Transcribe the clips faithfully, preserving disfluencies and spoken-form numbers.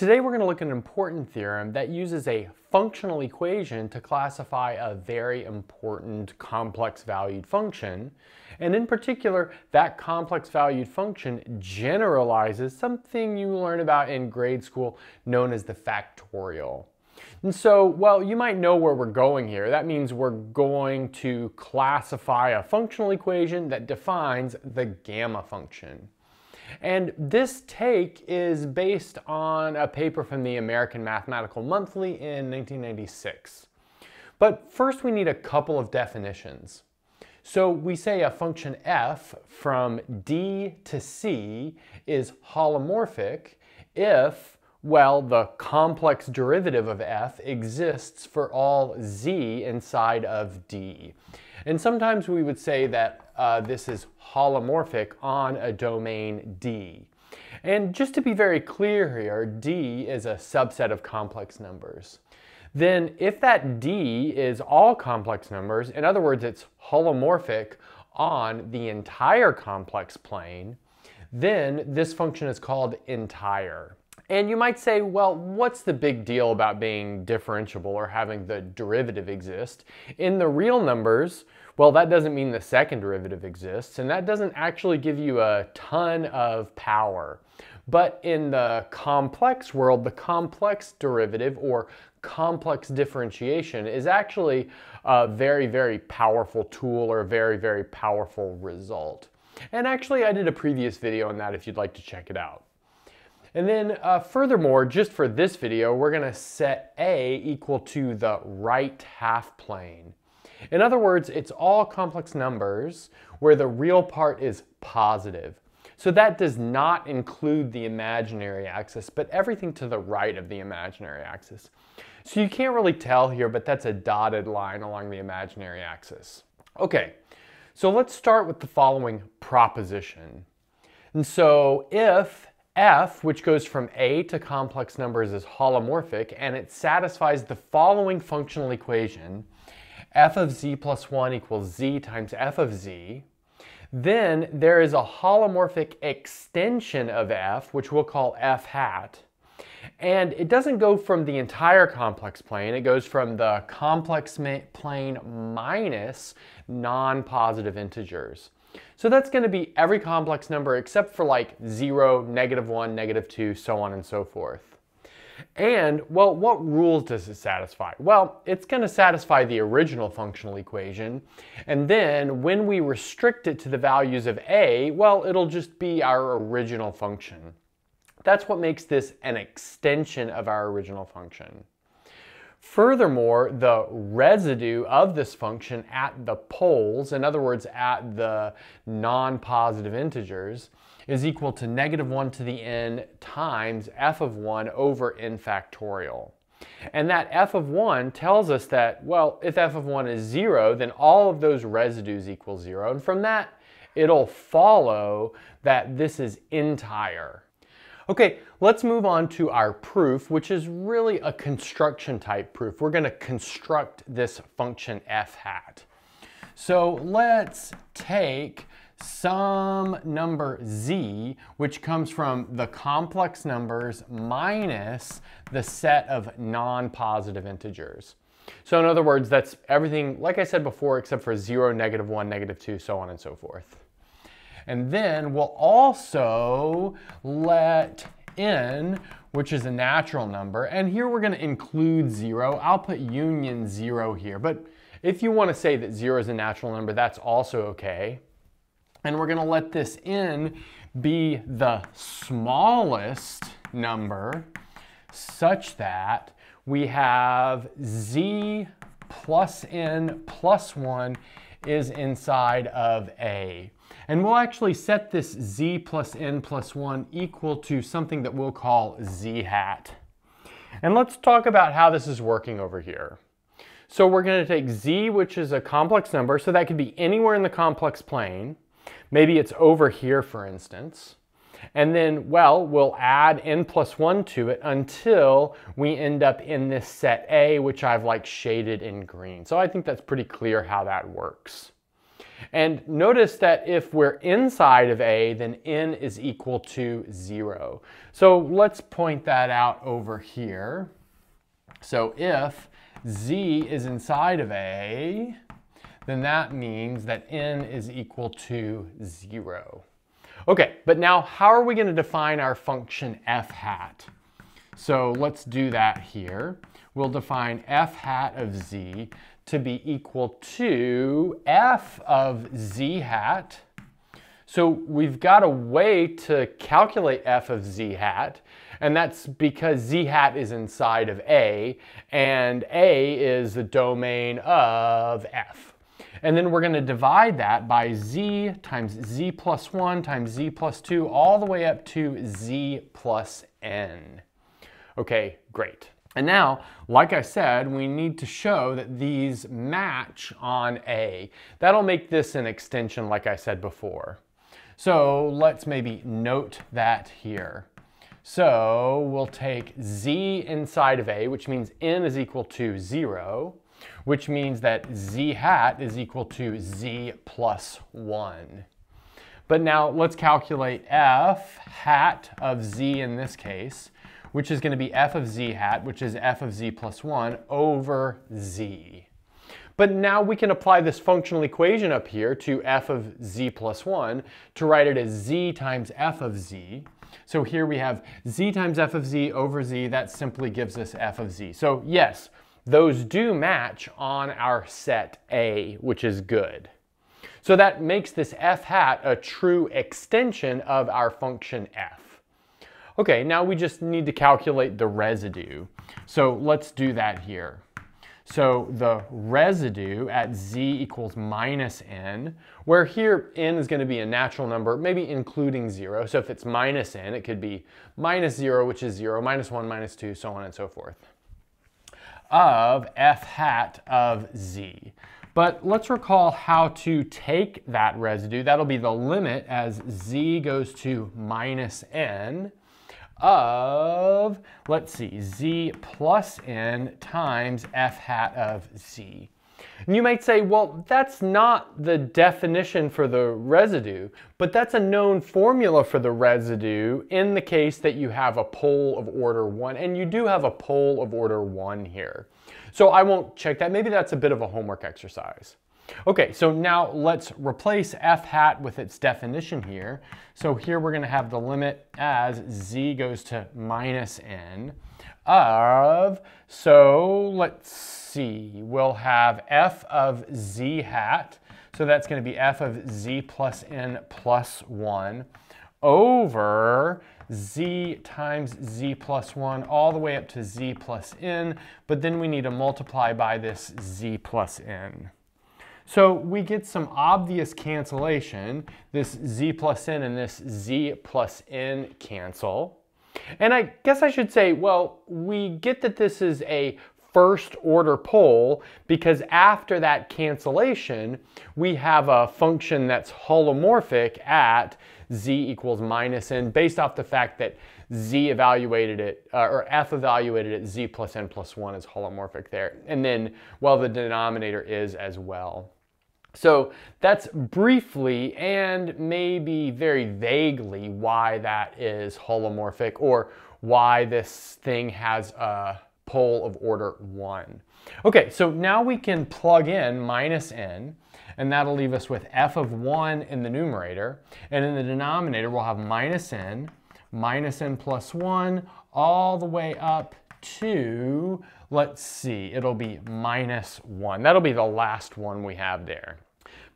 Today we're going to look at an important theorem that uses a functional equation to classify a very important complex valued function, and in particular that complex valued function generalizes something you learn about in grade school known as the factorial. And so, well, you might know where we're going here. That means we're going to classify a functional equation that defines the gamma function. And this take is based on a paper from the American Mathematical Monthly in nineteen ninety-six. But first we need a couple of definitions. So we say a function f from D to C is holomorphic if, well, the complex derivative of f exists for all z inside of D. And sometimes we would say that uh, this is holomorphic on a domain D. And just to be very clear here, D is a subset of complex numbers. Then if that D is all complex numbers, in other words, it's holomorphic on the entire complex plane, then this function is called entire. And you might say, well, what's the big deal about being differentiable or having the derivative exist? In the real numbers, well, that doesn't mean the second derivative exists, and that doesn't actually give you a ton of power. But in the complex world, the complex derivative or complex differentiation is actually a very, very powerful tool or a very, very powerful result. And actually, I did a previous video on that if you'd like to check it out. And then uh, furthermore, just for this video, we're going to set A equal to the right half plane. In other words, it's all complex numbers where the real part is positive. So that does not include the imaginary axis, but everything to the right of the imaginary axis. So you can't really tell here, but that's a dotted line along the imaginary axis. Okay, so let's start with the following proposition. And so if f, which goes from A to complex numbers, is holomorphic and it satisfies the following functional equation, f of z plus one equals z times f of z, then there is a holomorphic extension of f, which we'll call f hat, and it doesn't go from the entire complex plane, it goes from the complex plane minus non-positive integers. So that's going to be every complex number except for like zero, negative one, negative two, so on and so forth. And, well, what rules does it satisfy? Well, it's going to satisfy the original functional equation, and then when we restrict it to the values of A, well, it'll just be our original function. That's what makes this an extension of our original function. Furthermore, the residue of this function at the poles, in other words, at the non-positive integers, is equal to negative one to the n times f of one over n factorial. And that f of one tells us that, well, if f of one is zero, then all of those residues equal zero. And from that, it'll follow that this is entire. Okay, let's move on to our proof, which is really a construction type proof. We're going to construct this function f hat. So let's take some number z, which comes from the complex numbers minus the set of non-positive integers. So in other words, that's everything, like I said before, except for zero, negative one, negative two, so on and so forth. And then we'll also let n, which is a natural number, and here we're going to include zero. I'll put union zero here, but if you want to say that zero is a natural number, that's also okay. And we're going to let this n be the smallest number such that we have z plus n plus one is inside of A. And we'll actually set this z plus n plus one equal to something that we'll call z hat. And let's talk about how this is working over here. So we're going to take z, which is a complex number, so that could be anywhere in the complex plane. Maybe it's over here, for instance. And then, well, we'll add n plus one to it until we end up in this set A, which I've like shaded in green. So I think that's pretty clear how that works. And notice that if we're inside of A, then N is equal to zero. So let's point that out over here. So if Z is inside of A, then that means that N is equal to zero. Okay, but now how are we going to define our function f hat? So let's do that here. We'll define f hat of z to be equal to f of z hat. So we've got a way to calculate f of z hat, and that's because z hat is inside of A, and A is the domain of f. And then we're going to divide that by z times z plus one times z plus two all the way up to z plus n. Okay, great. And now, like I said, we need to show that these match on A. That'll make this an extension like I said before. So let's maybe note that here. So we'll take z inside of A, which means n is equal to zero, which means that z hat is equal to z plus one. But now let's calculate f hat of z in this case, which is going to be f of z hat, which is f of z plus one over z. But now we can apply this functional equation up here to f of z plus one to write it as z times f of z. So here we have z times f of z over z. That simply gives us f of z. So yes, those do match on our set A, which is good. So that makes this f hat a true extension of our function f. Okay, now we just need to calculate the residue. So let's do that here. So the residue at z equals minus n, where here n is going to be a natural number, maybe including zero. So if it's minus n, it could be minus zero, which is zero, minus one, minus two, so on and so forth, of f hat of z. But let's recall how to take that residue. That'll be the limit as z goes to minus n of, let's see, z plus n times f hat of z. And you might say, well, that's not the definition for the residue, but that's a known formula for the residue in the case that you have a pole of order one, and you do have a pole of order one here. So I won't check that. Maybe that's a bit of a homework exercise. Okay, so now let's replace f hat with its definition here. So here we're going to have the limit as z goes to minus n of, so let's see, we'll have f of z hat, so that's going to be f of z plus n plus one over z times z plus one all the way up to z plus n, but then we need to multiply by this z plus n. So we get some obvious cancellation. This z plus n and this z plus n cancel. And I guess I should say, well, we get that this is a first order pole because after that cancellation, we have a function that's holomorphic at z equals minus n based off the fact that z evaluated it, uh, or f evaluated at z plus n plus one is holomorphic there. And then, well, the denominator is as well. So that's briefly and maybe very vaguely why that is holomorphic or why this thing has a pole of order one. Okay, so now we can plug in minus n, and that'll leave us with f of one in the numerator, and in the denominator we'll have minus n, minus n plus one, all the way up to, let's see, it'll be minus one. That'll be the last one we have there.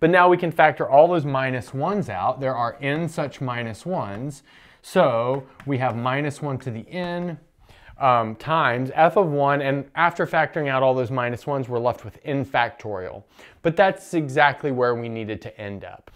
But now we can factor all those minus ones out. There are n such minus ones. So we have minus one to the n um, times f of one, and after factoring out all those minus ones, we're left with n factorial. But that's exactly where we needed to end up.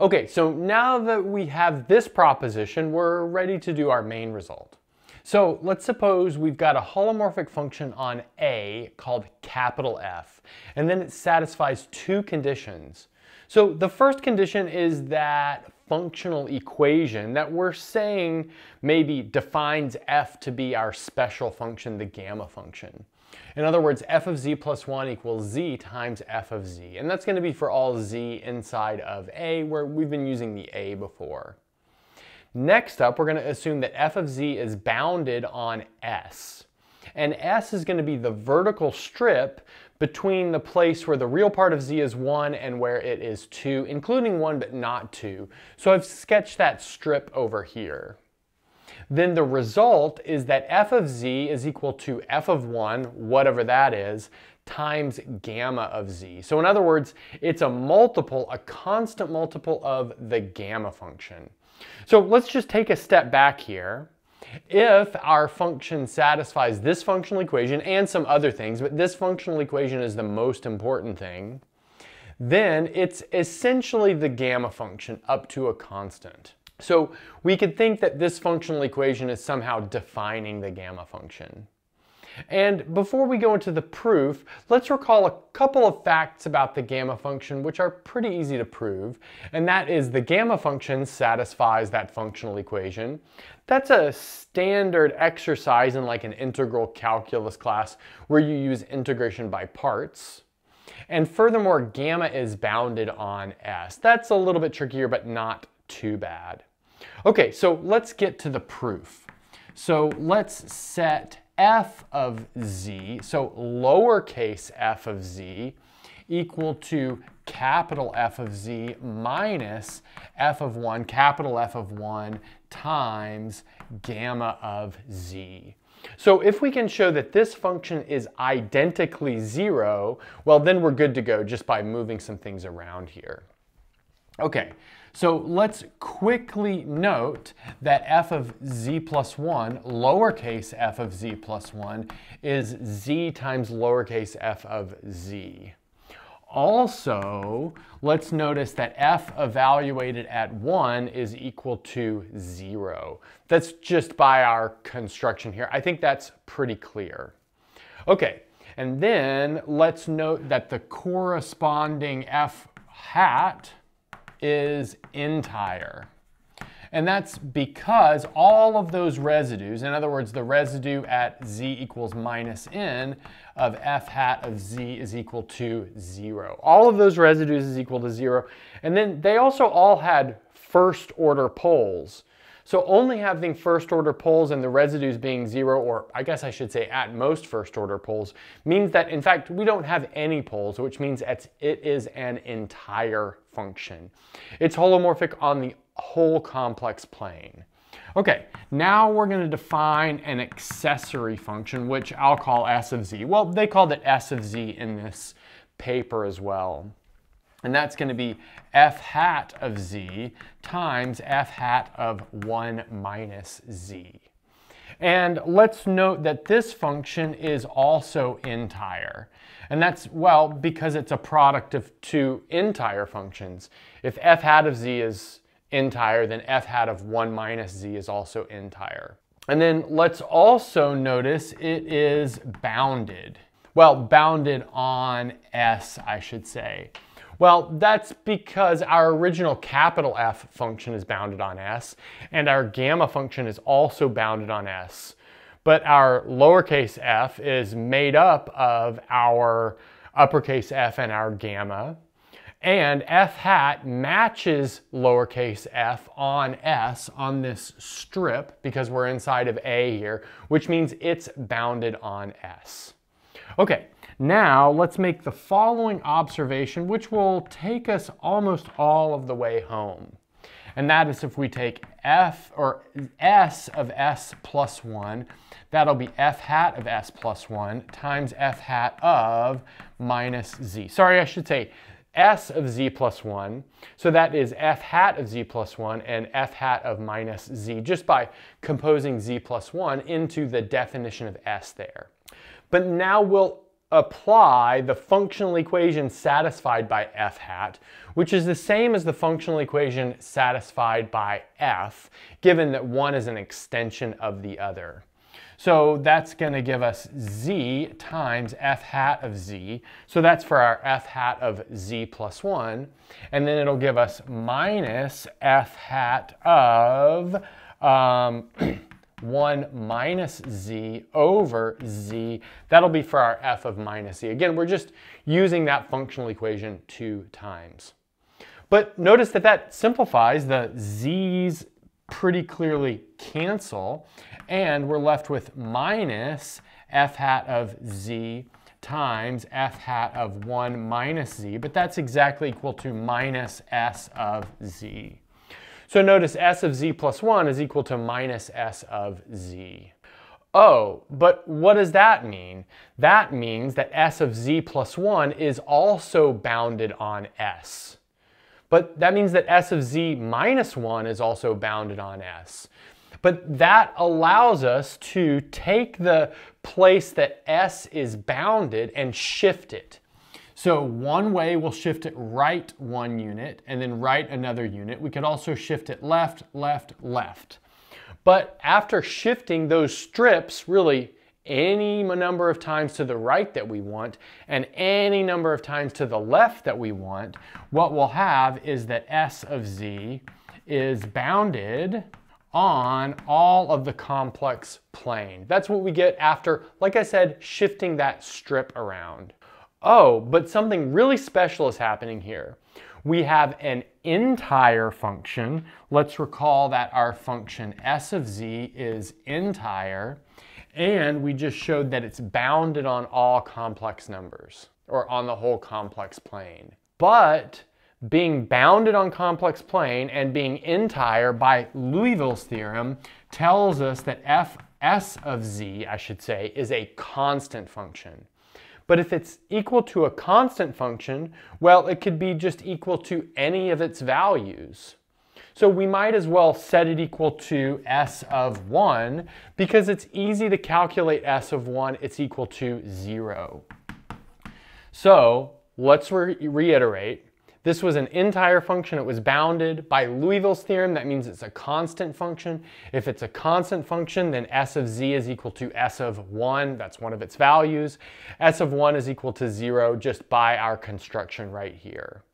Okay, so now that we have this proposition, we're ready to do our main result. So let's suppose we've got a holomorphic function on A called capital F, and then it satisfies two conditions. So the first condition is that functional equation that we're saying maybe defines f to be our special function, the gamma function. In other words, f of z plus one equals z times f of z. And that's going to be for all z inside of A, where we've been using the A before. Next up, we're going to assume that f of z is bounded on S. And S is going to be the vertical strip between the place where the real part of z is one and where it is two, including one but not two. So I've sketched that strip over here. Then the result is that f of z is equal to f of one, whatever that is, times gamma of z. So in other words, it's a multiple, a constant multiple of the gamma function. So let's just take a step back here. If our function satisfies this functional equation and some other things, but this functional equation is the most important thing, then it's essentially the gamma function up to a constant. So we could think that this functional equation is somehow defining the gamma function. And before we go into the proof, let's recall a couple of facts about the gamma function which are pretty easy to prove. And that is the gamma function satisfies that functional equation. That's a standard exercise in like an integral calculus class where you use integration by parts. And furthermore, gamma is bounded on S. That's a little bit trickier, but not too bad. Okay, so let's get to the proof. So let's set f of z, so lowercase f of z, equal to capital F of z minus f of one, capital F of one, times gamma of z. So if we can show that this function is identically zero, well then we're good to go just by moving some things around here. Okay, so let's quickly note that f of z plus one, lowercase f of z plus one, is z times lowercase f of z. Also, let's notice that f evaluated at one is equal to zero. That's just by our construction here. I think that's pretty clear. Okay, and then let's note that the corresponding f hat is entire. And that's because all of those residues, in other words, the residue at z equals minus n of f hat of z is equal to zero. All of those residues is equal to zero. And then they also all had first order poles. So only having first order poles and the residues being zero, or I guess I should say at most first order poles, means that in fact we don't have any poles, which means it's, it is an entire function. It's holomorphic on the whole complex plane. Okay, now we're going to define an accessory function, which I'll call S of z. Well, they called it S of z in this paper as well. And that's going to be f hat of z times f hat of one minus z. And let's note that this function is also entire. And that's, well, because it's a product of two entire functions. If f hat of z is entire, then f hat of one minus z is also entire. And then let's also notice it is bounded. Well, bounded on S, I should say. Well, that's because our original capital F function is bounded on S, and our gamma function is also bounded on S. But our lowercase f is made up of our uppercase F and our gamma, and f hat matches lowercase f on S on this strip, because we're inside of A here, which means it's bounded on S. Okay, now let's make the following observation, which will take us almost all of the way home. And that is if we take f or S of S plus one, that'll be f hat of S plus one times f hat of minus z. Sorry, I should say S of z plus one. So that is f hat of z plus one and f hat of minus z, just by composing z plus one into the definition of S there. But now we'll apply the functional equation satisfied by f hat, which is the same as the functional equation satisfied by f, given that one is an extension of the other. So that's going to give us z times f hat of z. So that's for our f hat of z plus one. And then it'll give us minus f hat of um, one minus z over z. That'll be for our f of minus z. Again, we're just using that functional equation two times. But notice that that simplifies. The z's pretty clearly cancel, and we're left with minus f hat of z times f hat of one minus z, but that's exactly equal to minus s of z. So notice s of z plus one is equal to minus s of z. Oh, but what does that mean? That means that s of z plus one is also bounded on s. But that means that s of z minus one is also bounded on s. But that allows us to take the place that s is bounded and shift it. So one way we'll shift it right one unit and then right another unit. We could also shift it left, left, left. But after shifting those strips, really any number of times to the right that we want and any number of times to the left that we want, what we'll have is that s of z is bounded on all of the complex plane. That's what we get after, like I said, shifting that strip around. Oh, but something really special is happening here. We have an entire function. Let's recall that our function s of z is entire, and we just showed that it's bounded on all complex numbers, or on the whole complex plane. But being bounded on complex plane and being entire by Liouville's theorem tells us that f s of z, I should say, is a constant function. But if it's equal to a constant function, well, it could be just equal to any of its values. So we might as well set it equal to s of one, because it's easy to calculate s of one. It's equal to zero. So let's re reiterate. This was an entire function. It was bounded by Liouville's theorem. That means it's a constant function. If it's a constant function, then s of z is equal to s of one. That's one of its values. S of one is equal to zero just by our construction right here.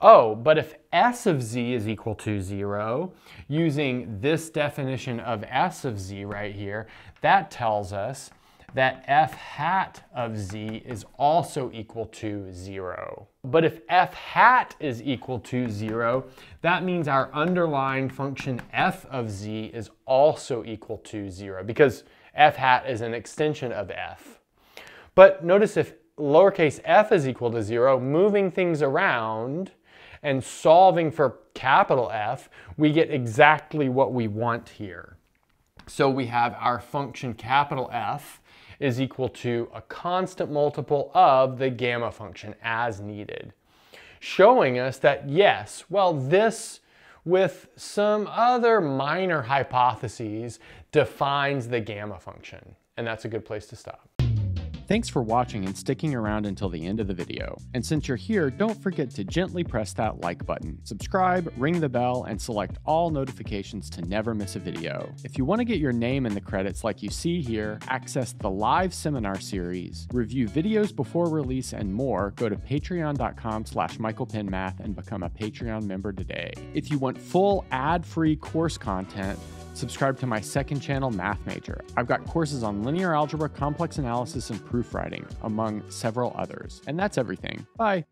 Oh, but if s of z is equal to zero, using this definition of s of z right here, that tells us that f hat of z is also equal to zero. But if f hat is equal to zero, that means our underlying function f of z is also equal to zero, because f hat is an extension of f. But notice if lowercase f is equal to zero, moving things around and solving for capital F, we get exactly what we want here. So we have our function capital F is equal to a constant multiple of the gamma function as needed, showing us that yes, well, this with some other minor hypotheses defines the gamma function. And that's a good place to stop. Thanks for watching and sticking around until the end of the video. And since you're here, don't forget to gently press that like button, subscribe, ring the bell, and select all notifications to never miss a video. If you want to get your name in the credits like you see here, access the live seminar series, review videos before release, and more, go to patreon.com slash michaelpennmath and become a Patreon member today. If you want full ad-free course content, subscribe to my second channel, Mathmajor. I've got courses on linear algebra, complex analysis, and proofreading, among several others. And that's everything. Bye.